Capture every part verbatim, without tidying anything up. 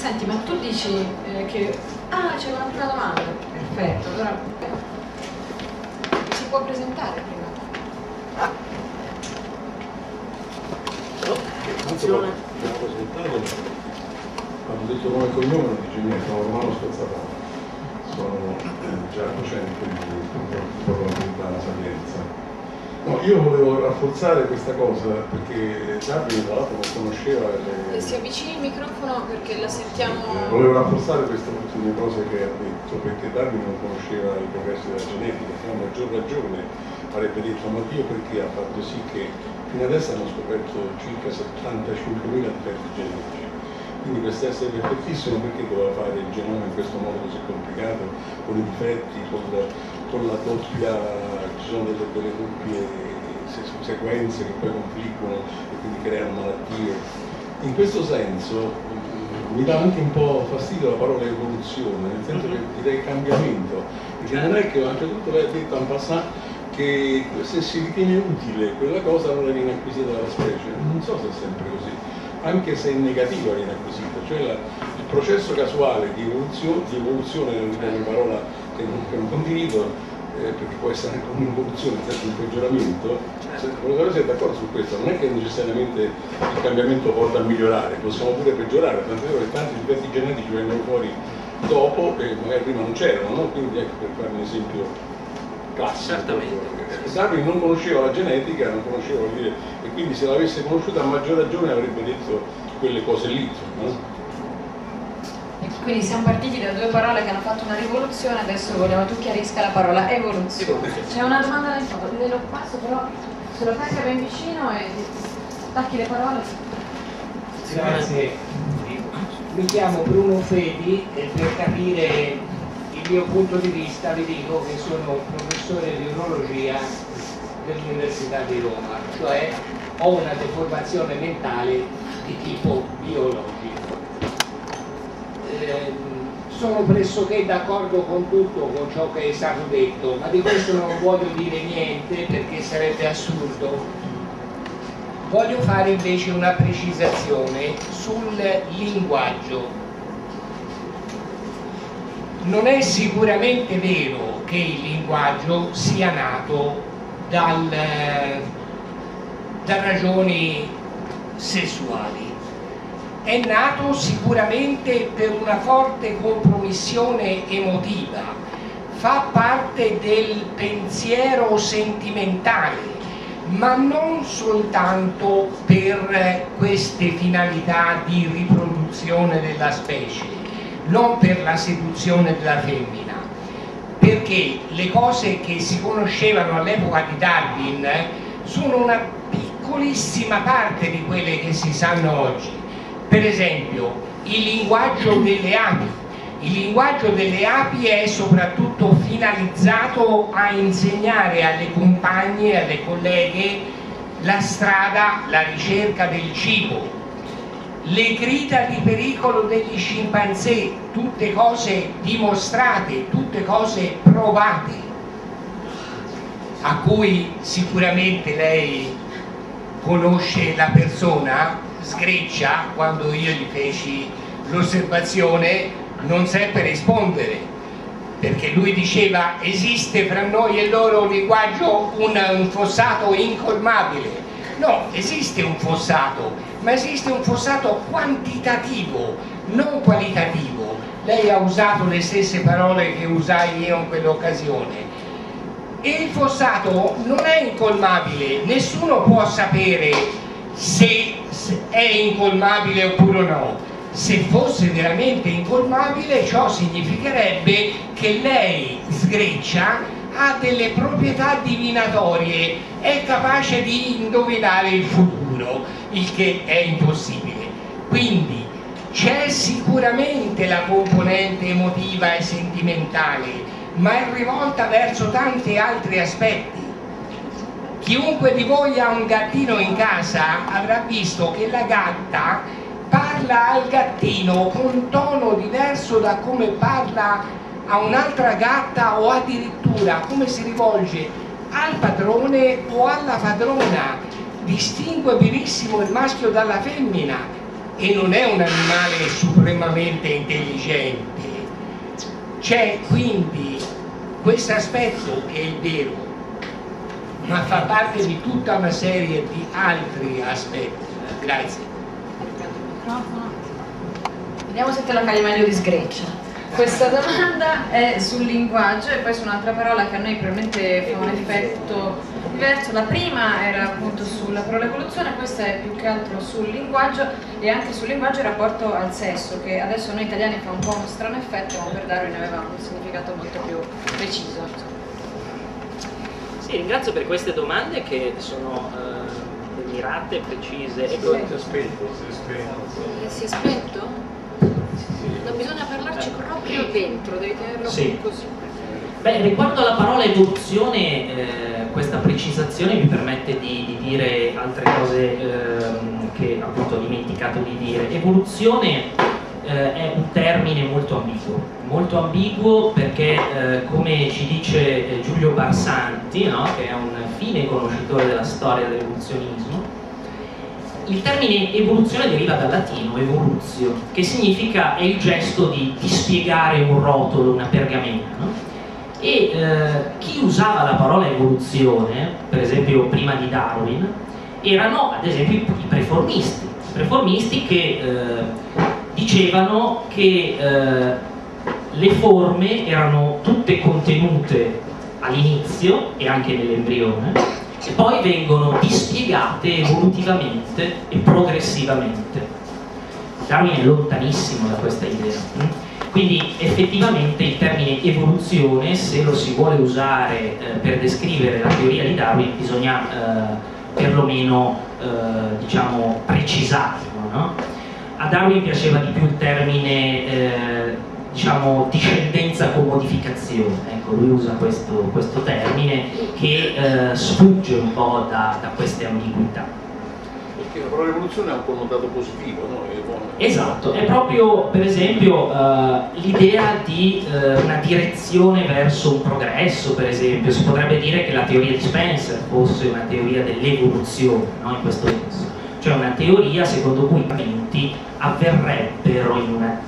Senti, ma tu dici eh, che... Ah, c'è un'altra domanda. Perfetto, allora... Si può presentare prima? Ah. No, che funziona? Abbiamo presentato... Hanno detto come cognome, non dice niente, sono Romano Spezzato. Sono già docente di fondamentale Sapienza. No, io volevo rafforzare questa cosa perché Davide tra l'altro non conosceva le... Si avvicini il microfono perché la sentiamo... Eh, volevo rafforzare queste ultime cose che ha detto perché Davide non conosceva i progressi della genetica, se no maggior ragione avrebbe detto ma Dio perché ha fatto sì che fino adesso hanno scoperto circa settantacinquemila aspetti genetici. Quindi questi esseri perfettissimo perché doveva fare il genoma in questo modo così complicato, con i difetti, con, con la doppia, ci sono delle, delle doppie se, sequenze che poi confliggono e quindi creano malattie. In questo senso mi dà anche un po' fastidio la parola evoluzione, nel senso che direi cambiamento, perché non è che oltretutto lei ha detto en passant che se si ritiene utile quella cosa allora viene acquisita dalla specie, non so se è sempre così. Anche se negativa viene acquisita, cioè la, il processo casuale di evoluzione, di evoluzione è una parola che non, che non condivido, eh, perché può essere anche un'evoluzione, un peggioramento, se il professore sia d'accordo su questo, non è che necessariamente il cambiamento porta a migliorare, possiamo pure peggiorare, tant'è vero che tanti difetti genetici vengono fuori dopo e magari prima non c'erano, no? Quindi ecco per fare un esempio. Certamente. Darwin non conosceva la genetica, non conosceva, voglio dire, e quindi se l'avesse conosciuta a maggior ragione avrebbe detto quelle cose lì, no? Quindi siamo partiti da due parole che hanno fatto una rivoluzione, adesso vogliamo tu chiarisca la parola evoluzione. C'è una domanda nel fondo, ve lo passo però se lo prende ben vicino e attacchi le parole. Grazie. Mi chiamo Bruno Fredi e per capire il mio punto di vista vi dico che sono professore di urologia dell'Università di Roma, cioè ho una deformazione mentale di tipo biologico. Eh, sono pressoché d'accordo con tutto con ciò che è stato detto, ma di questo non voglio dire niente perché sarebbe assurdo. Voglio fare invece una precisazione sul linguaggio. Non è sicuramente vero che il linguaggio sia nato dal, da ragioni sessuali, è nato sicuramente per una forte compromissione emotiva, fa parte del pensiero sentimentale, ma non soltanto per queste finalità di riproduzione della specie. Non per la seduzione della femmina, perché le cose che si conoscevano all'epoca di Darwin sono una piccolissima parte di quelle che si sanno oggi. Per esempio, il linguaggio delle api. Il linguaggio delle api è soprattutto finalizzato a insegnare alle compagne, alle colleghe, la strada, la ricerca del cibo. Le grida di pericolo degli scimpanzé, tutte cose dimostrate, tutte cose provate, a cui sicuramente lei conosce la persona, Sgreccia, quando io gli feci l'osservazione non seppe rispondere, perché lui diceva esiste fra noi e loro un linguaggio, un, un fossato incolmabile. No, esiste un fossato, ma esiste un fossato quantitativo, non qualitativo. Lei ha usato le stesse parole che usai io in quell'occasione. E il fossato non è incolmabile, nessuno può sapere se è incolmabile oppure no. Se fosse veramente incolmabile, ciò significherebbe che lei, Sgreccia, ha delle proprietà divinatorie, è capace di indovinare il futuro, il che è impossibile. Quindi c'è sicuramente la componente emotiva e sentimentale, ma è rivolta verso tanti altri aspetti. Chiunque di voi ha un gattino in casa avrà visto che la gatta parla al gattino con tono diverso da come parla a un'altra gatta o addirittura come si rivolge al padrone o alla padrona, distingue benissimo il maschio dalla femmina e non è un animale supremamente intelligente. C'è quindi questo aspetto che è il vero, ma fa parte di tutta una serie di altri aspetti. Grazie. Vediamo se te la cali meglio di Sgreccia. Questa domanda è sul linguaggio e poi su un'altra parola che a noi probabilmente fa un effetto diverso. La prima era appunto sulla parola evoluzione, questa è più che altro sul linguaggio e anche sul linguaggio in rapporto al sesso, che adesso noi italiani fa un po' uno strano effetto, ma per Darwin aveva un significato molto più preciso. Sì, ringrazio per queste domande che sono eh, mirate, precise. Si è spento, si è spento? Non bisogna parlarci proprio dentro, devi tenerlo sì. Così. Beh, riguardo alla parola evoluzione, eh, questa precisazione mi permette di, di dire altre cose eh, che appunto ho dimenticato di dire. Evoluzione eh, è un termine molto ambiguo, molto ambiguo perché eh, come ci dice Giulio Barsanti, no? Che è un fine conoscitore della storia dell'evoluzionismo, il termine evoluzione deriva dal latino evoluzio, che significa è il gesto di dispiegare un rotolo, una pergamena, no? E eh, chi usava la parola evoluzione, per esempio prima di Darwin, erano ad esempio i preformisti, i preformisti che eh, dicevano che eh, le forme erano tutte contenute all'inizio e anche nell'embrione, e poi vengono dispiegate evolutivamente e progressivamente. Darwin è lontanissimo da questa idea, quindi effettivamente il termine evoluzione, se lo si vuole usare eh, per descrivere la teoria di Darwin, bisogna eh, perlomeno eh, diciamo precisarlo, no? A Darwin piaceva di più il termine eh, diciamo discendenza con modificazione, ecco, lui usa questo, questo termine che eh, sfugge un po' da, da queste ambiguità. Perché la parola evoluzione ha un connotato positivo, no? Esatto, è proprio per esempio eh, l'idea di eh, una direzione verso un progresso, per esempio, si potrebbe dire che la teoria di Spencer fosse una teoria dell'evoluzione, no? In questo senso, cioè una teoria secondo cui i cambiamenti avverrebbero in una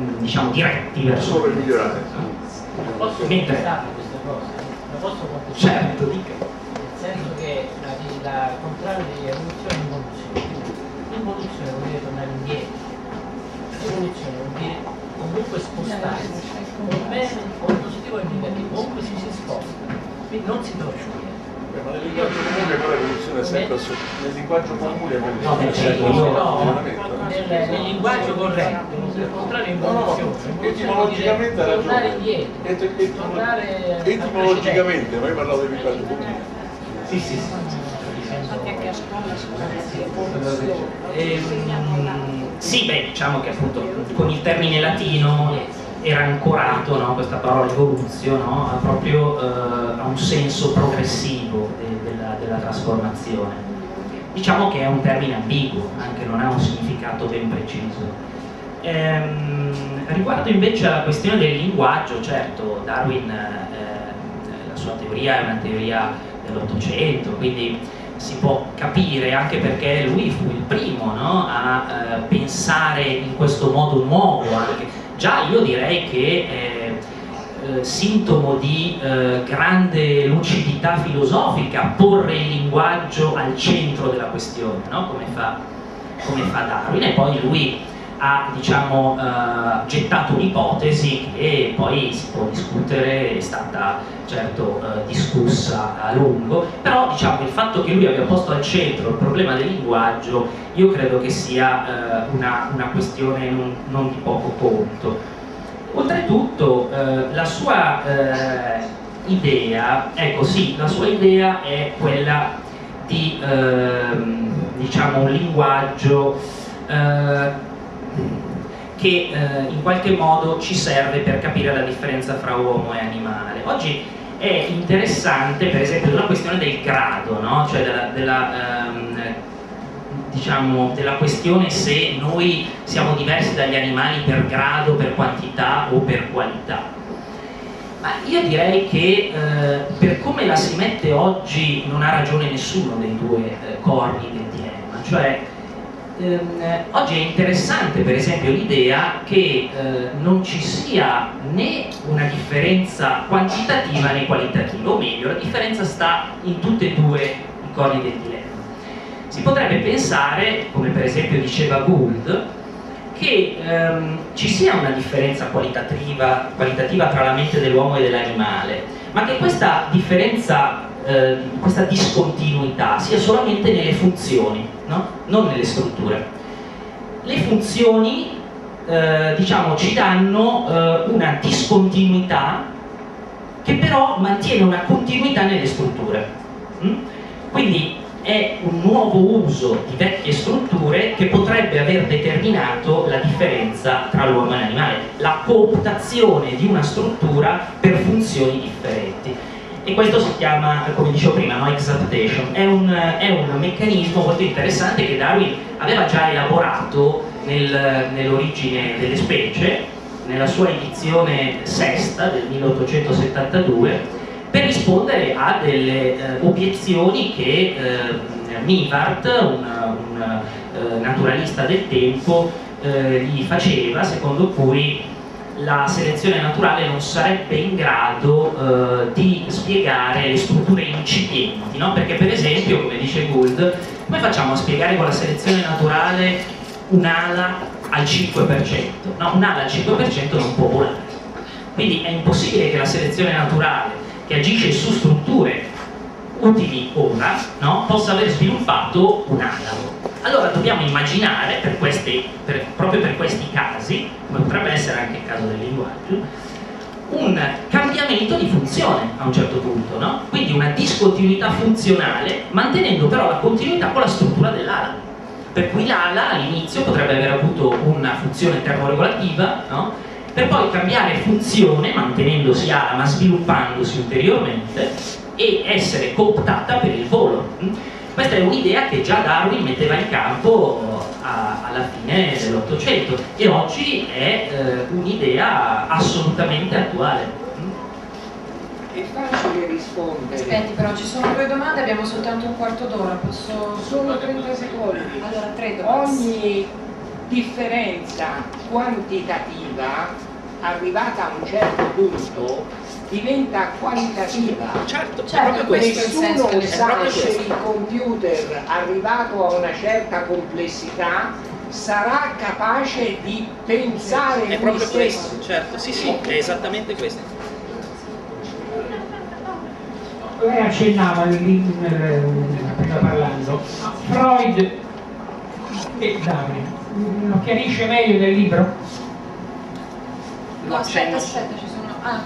diciamo diretti verso solo il migliorare. Posso mentre queste cose la posso contestare, certo, nel senso che la, la contrario di evoluzione è involuzione. Involuzione vuol dire tornare indietro, evoluzione vuol dire comunque spostarsi, o meno o positivo e negativo, comunque si si sposta, quindi non si torce. Ma nel linguaggio comune però l'evoluzione è sempre assoluta, nel linguaggio comune no, nel linguaggio corretto il contrario è etimologicamente ha ragione, etimologicamente noi parliamo del linguaggio comune. Sì, sì, sì. Sì, beh, diciamo che appunto con il termine latino era ancorato, no, questa parola evoluzio, no, proprio eh, a un senso progressivo de, della, della trasformazione. Diciamo che è un termine ambiguo, anche non ha un significato ben preciso. Ehm, riguardo invece alla questione del linguaggio, certo, Darwin, eh, la sua teoria è una teoria dell'Ottocento, quindi si può capire anche perché lui fu il primo, no, a eh, pensare in questo modo nuovo anche. Già io direi che è eh, sintomo di eh, grande lucidità filosofica porre il linguaggio al centro della questione, no? Come fa, come fa Darwin, e poi lui ha diciamo, eh, gettato un'ipotesi che poi si può discutere, è stata certo eh, discussa a lungo, però diciamo, il fatto che lui abbia posto al centro il problema del linguaggio io credo che sia eh, una, una questione non, non di poco conto. Oltretutto eh, la sua eh, idea, ecco sì, la sua idea è quella di eh, diciamo, un linguaggio eh, che eh, in qualche modo ci serve per capire la differenza fra uomo e animale. Oggi è interessante per esempio la questione del grado, no? Cioè della, della, ehm, diciamo, della questione se noi siamo diversi dagli animali per grado, per quantità o per qualità. Ma io direi che eh, per come la si mette oggi non ha ragione nessuno dei due eh, corni del dilemma, cioè ehm, oggi è interessante per esempio l'idea che eh, non ci sia né una differenza quantitativa né qualitativa, o meglio la differenza sta in tutte e due i corni del dilemma. Si potrebbe pensare, come per esempio diceva Gould, che ehm, ci sia una differenza qualitativa, qualitativa tra la mente dell'uomo e dell'animale, ma che questa differenza, eh, questa discontinuità sia solamente nelle funzioni, no? Non nelle strutture. Le funzioni eh, diciamo, ci danno eh, una discontinuità che però mantiene una continuità nelle strutture. Mm? Quindi è un nuovo uso di vecchie strutture che potrebbe aver determinato la differenza tra l'uomo e l'animale, la cooptazione di una struttura per funzioni differenti. E questo si chiama, come dicevo prima, no exaptation. È un, è un meccanismo molto interessante che Darwin aveva già elaborato nel, nell'origine delle specie, nella sua edizione sesta del milleottocentosettantadue, per rispondere a delle eh, obiezioni che eh, Mivart, un, un eh, naturalista del tempo, eh, gli faceva, secondo cui la selezione naturale non sarebbe in grado eh, di spiegare le strutture incipienti, no? Perché per esempio, come dice Gould, come facciamo a spiegare con la selezione naturale un'ala al cinque per cento? No, un'ala al cinque per cento non può volare, quindi è impossibile che la selezione naturale, che agisce su strutture utili ora, no? possa aver sviluppato un analogo. Allora dobbiamo immaginare, per questi, per, proprio per questi casi, come potrebbe essere anche il caso del linguaggio, un cambiamento di funzione a un certo punto, no? Quindi una discontinuità funzionale, mantenendo però la continuità con la struttura dell'ala. Per cui l'ala all'inizio potrebbe aver avuto una funzione termoregolativa, no? Per poi cambiare funzione, mantenendosi ala ma sviluppandosi ulteriormente, e essere cooptata per il volo. Questa è un'idea che già Darwin metteva in campo a, alla fine dell'Ottocento, e oggi è eh, un'idea assolutamente attuale. È facile rispondere. Aspetti, però ci sono due domande, abbiamo soltanto un quarto d'ora, posso... Solo trenta secondi. Allora, tre domande. Ogni differenza quantitativa arrivata a un certo punto diventa qualitativa. Certo, certo, nessuno sa se il computer arrivato a una certa complessità sarà capace di pensare è lui stesso. Questo, certo, sì, sì, è esattamente questo. Lei accennava appena parlando a Freud e Davide. Lo chiarisce meglio del libro? No, aspetta, aspetta, ci sono... Ah.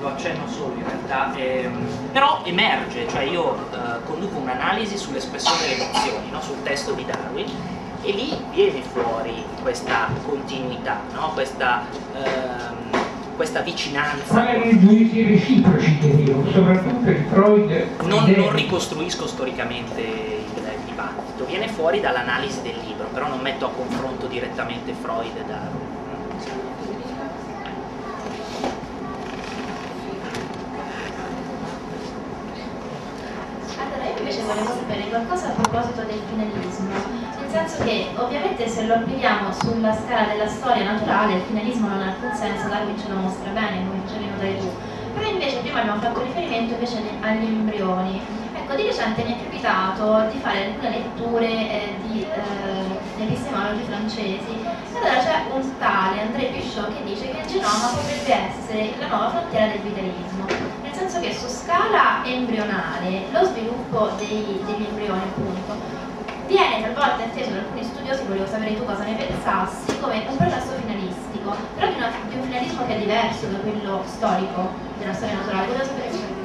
Lo accenno solo in realtà, ehm, però emerge, cioè io eh, conduco un'analisi sull'espressione delle emozioni, no? Sul testo di Darwin, e lì viene fuori questa continuità, no? questa, ehm, questa vicinanza. Ma erano i giudizi reciproci che dico, soprattutto il Freud... Non, non ricostruisco storicamente... dibattito, viene fuori dall'analisi del libro, però non metto a confronto direttamente Freud e Darwin. Allora io invece volevo sapere qualcosa a proposito del finalismo, nel senso che ovviamente se lo applichiamo sulla scala della storia naturale il finalismo non ha alcun senso, Darwin ce lo mostra bene, come dicevi dai tu, però invece prima abbiamo fatto riferimento invece agli embrioni. Ecco, di recente mi è capitato di fare alcune letture eh, di eh, epistemologi francesi, e allora c'è un tale André Pichot che dice che il genoma potrebbe essere la nuova frontiera del vitalismo, nel senso che su scala embrionale lo sviluppo dei, degli embrioni appunto viene talvolta inteso da alcuni studiosi, volevo sapere tu cosa ne pensassi, come un processo finalistico, però di, una, di un finalismo che è diverso da quello storico della storia naturale. Volevo sapere